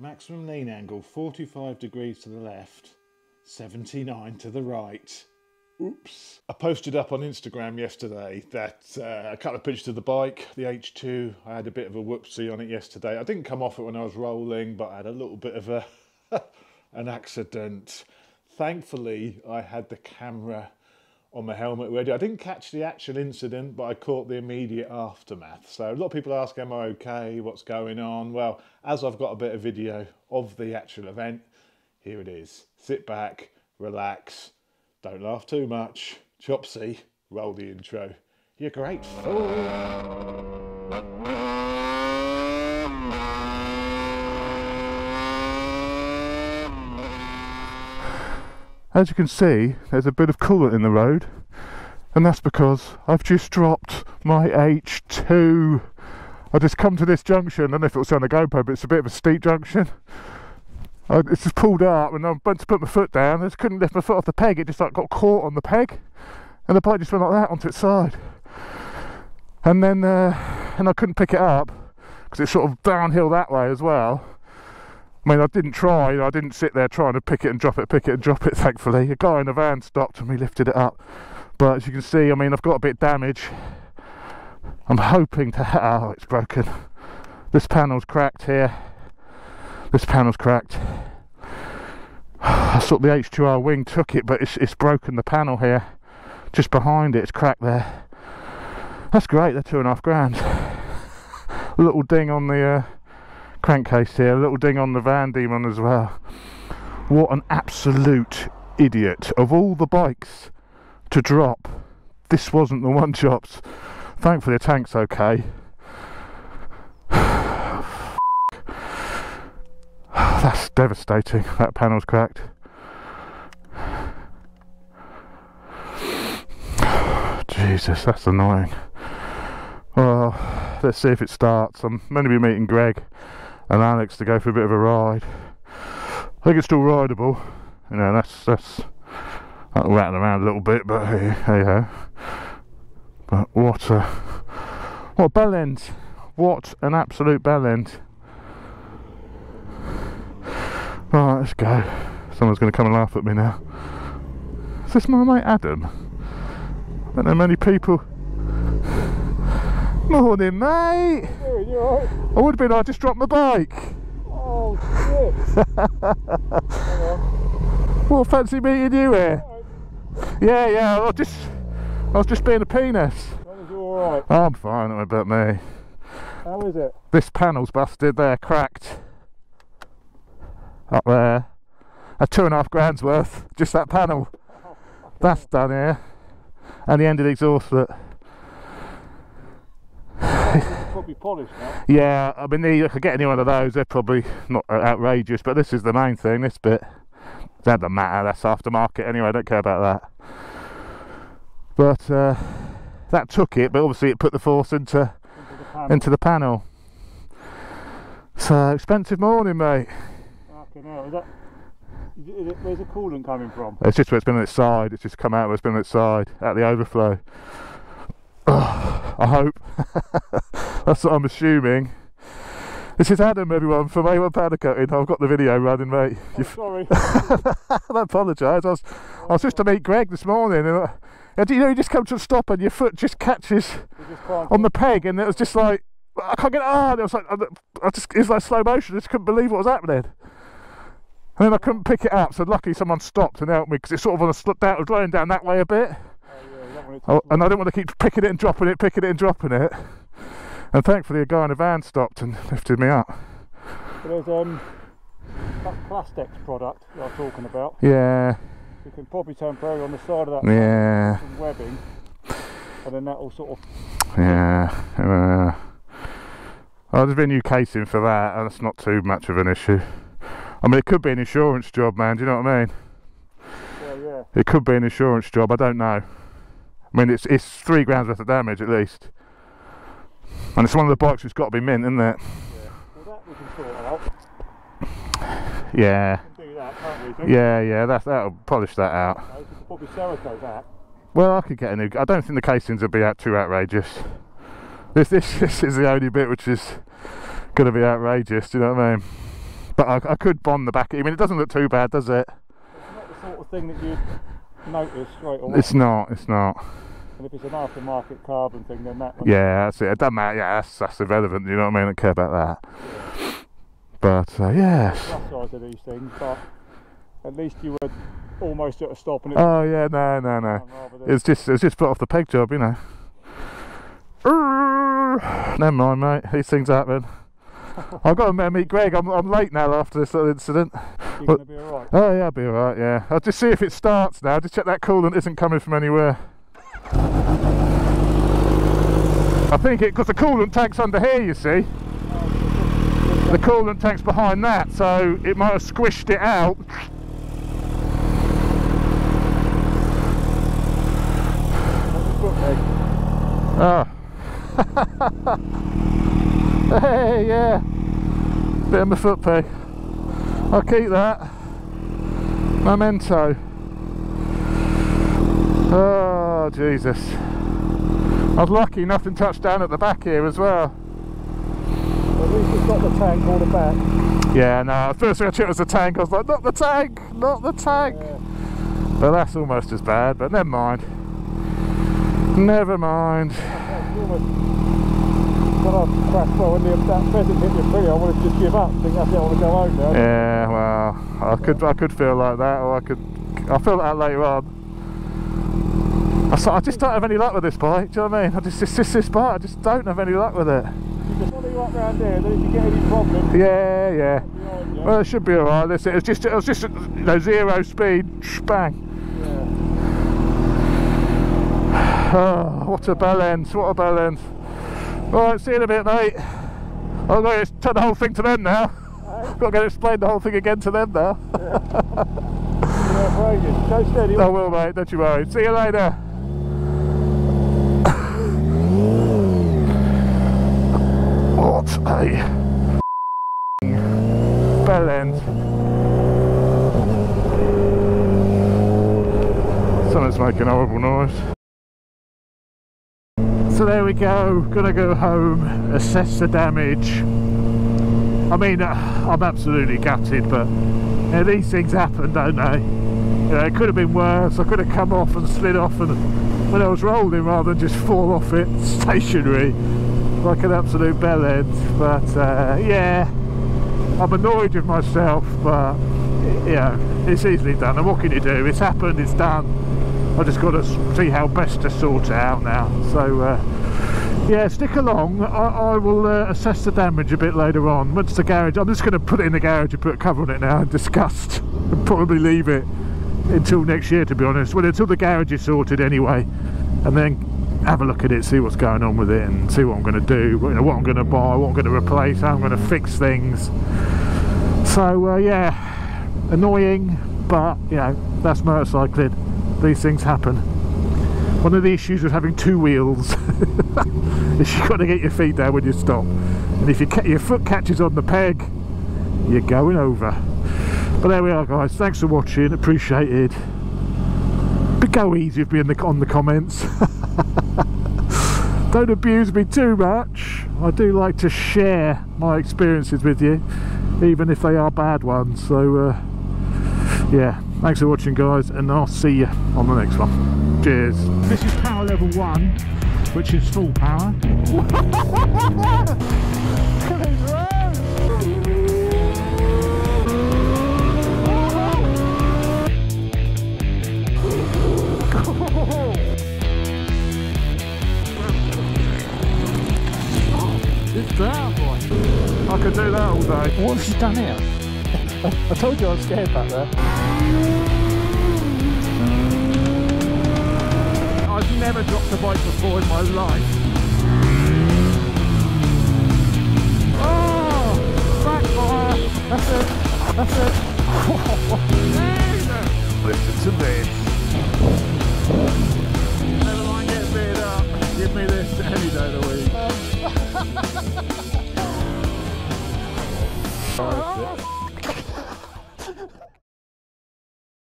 Maximum lean angle 45 degrees to the left, 79 to the right. Oops. I posted up on Instagram yesterday that I cut a pitch to the bike, the H2. I had a bit of a whoopsie on it yesterday. I didn't come off it when I was rolling, but I had a little bit of a an accident. Thankfully, I had the camera on my helmet ready. I didn't catch the actual incident, but I caught the immediate aftermath. So a lot of people ask, am I okay? What's going on? Well, as I've got a bit of video of the actual event, here it is. Sit back, relax, don't laugh too much. Chopsy, roll the intro. You're great fool. As you can see, there's a bit of coolant in the road, and that's because I've just dropped my H2. I just come to this junction. I don't know if it was on the GoPro, but it's a bit of a steep junction. It's just pulled up, and I'm about to put my foot down. I just couldn't lift my foot off the peg. It just like got caught on the peg, and the bike just went like that onto its side. And then, I couldn't pick it up because it's sort of downhill that way as well. I mean, I didn't try, I didn't sit there trying to pick it and drop it, thankfully. A guy in the van stopped and we lifted it up. But as you can see, I mean, I've got a bit of damage. I'm hoping to... Oh, it's broken. This panel's cracked here. This panel's cracked. I thought the H2R wing took it, but it's broken the panel here. Just behind it, it's cracked there. That's great, they're £2.5 grand. A little ding on the... crankcase here, a little ding on the Van Demon as well. What an absolute idiot. Of all the bikes to drop, this wasn't the one, Chops. Thankfully the tank's okay. That's devastating, that panel's cracked. Jesus, that's annoying. Well, let's see if it starts. I'm meant to be meeting Greg and Alex to go for a bit of a ride. I think it's still rideable. You know, that'll rattle around a little bit, but hey ho. But what a bell end. What an absolute bell end. Alright, let's go. Someone's gonna come and laugh at me now. Is this my mate Adam? I don't know many people. Morning, mate! Yeah, you alright? I would have been, I just dropped my bike! Oh, shit! Well, fancy meeting you here? Right. Yeah, I was just being a penis. You alright? Oh, I'm fine, what about me? How is it? This panel's busted there, cracked. Up there. That's £2.5 grand's worth, just that panel. Oh, that's done here. And the end of the exhaust that... Probably polished now. Yeah, I mean, if I get any one of those, they're probably not outrageous, but this is the main thing, this bit. That doesn't matter, that's aftermarket anyway, I don't care about that. But that took it, but obviously it put the force into the panel. So, expensive morning, mate. Fucking hell, where's the coolant coming from? It's just where it's been on its side, it's just come out where it's been on its side, at the overflow. I hope. That's what I'm assuming. This is Adam, everyone, from A1 Powder Coating. I've got the video running, mate. Oh, sorry. I apologise. I was just to meet Greg this morning, and you know, you just come to a stop and your foot just catches on the peg, and it was just like, I can't get it on. It was like, it was like slow motion. I just couldn't believe what was happening. And then I couldn't pick it up, so luckily someone stopped and helped me, because it's sort of on a slip down, going down that way a bit. And I didn't want to keep picking it and dropping it, and thankfully a guy in a van stopped and lifted me up. There's that Plastex product that I was talking about. Yeah. You can probably temporarily on the side of that webbing, and then that will sort of... Yeah. Well, there's been new casing for that, and it's not too much of an issue. I mean, it could be an insurance job, man, do you know what I mean? Yeah. It could be an insurance job, I don't know. I mean, it's £3 grand's worth of damage at least, and it's one of the bikes that's got to be mint, isn't it? Yeah, well, that we can sort out. Yeah. We can do that, can't we? Yeah. That'll polish that out. Okay, we could probably Cerakote that. Well, I could get a new. I don't think the casings will be too outrageous. This is the only bit which is going to be outrageous. Do you know what I mean? but I could bond the back. I mean, it doesn't look too bad, does it? It's not the sort of thing that you'd notice straight away. It's not, it's not. And if it's an aftermarket carbon thing, then that one. Yeah, that's it. It doesn't matter. Yeah, that's irrelevant. You know what I mean? I don't care about that. Yeah. But yeah. Plus size of these things, but at least you were almost at a stop. And it oh yeah, no, no, no. It's just put off the peg job, you know. Never mind, mate. These things happen. I've got to meet Greg. I'm late now after this little incident. You're going to be all right. Oh yeah, I'll be all right. Yeah, I'll just see if it starts now. Just check that coolant isn't coming from anywhere. I think it, because the coolant tank's under here, you see. The coolant tank's behind that, so it might have squished it out. Oh. Hey, yeah. Bit of my foot peg. I'll keep that. Memento. Oh, Jesus. I was lucky nothing touched down at the back here as well. At least it's got the tank all the back. Yeah, no, first thing I checked was the tank. I was like, not the tank, not the tank. Yeah. But that's almost as bad, but never mind. Never mind. When I crashed forward and that pheasant hit me pretty, I wanted to just give up. I think that's it, I want to go home now. Yeah, well, I could feel like that, or I'll feel like that later on. I just don't have any luck with this bike, do you know what I mean? It's this bike, I just don't have any luck with it. Up round there, then if you get any problems, yeah, yeah. Well, it should be alright. That's it. It was just, you know, zero speed, bang. Yeah. Oh, what a balance! What a balance! All right, see you in a bit, mate. I've got to turn the whole thing to them now. I've got to go explain the whole thing again to them now. Yeah. Go steady. I will, mate. Don't you worry. See you later. What a bell end. Something's making a horrible noise. So there we go, gonna go home, assess the damage. I mean, I'm absolutely gutted, but you know, these things happen, don't they? You know, it could have been worse. I could have come off and slid off and when I was rolling rather than just fall off it stationary. Like an absolute bellend, but yeah, I'm annoyed with myself, but you know, it's easily done, and what can you do? It's happened, it's done. I just got to see how best to sort it out now. So yeah, stick along. I will assess the damage a bit later on. Once the garage, I'm just going to put it in the garage and put a cover on it now in disgust, and probably leave it until next year, to be honest. Well, until the garage is sorted anyway, and then have a look at it, see what's going on with it, and see what I'm going to do, you know, what I'm going to buy, what I'm going to replace, how I'm going to fix things. So yeah, annoying, but you know, that's motorcycling. These things happen. One of the issues with having two wheels is you've got to get your feet down when you stop, and if your foot catches on the peg, you're going over. But there we are, guys. Thanks for watching, appreciate it. But go easy with me on the comments. Don't abuse me too much. I do like to share my experiences with you, even if they are bad ones. So yeah, thanks for watching, guys, and I'll see you on the next one. Cheers. This is power level 1, which is full power. I could do that all day. What have you done here? I told you I was scared back there. I've never dropped a bike before in my life. Oh! Backfire! That's it! That's it! Listen to this.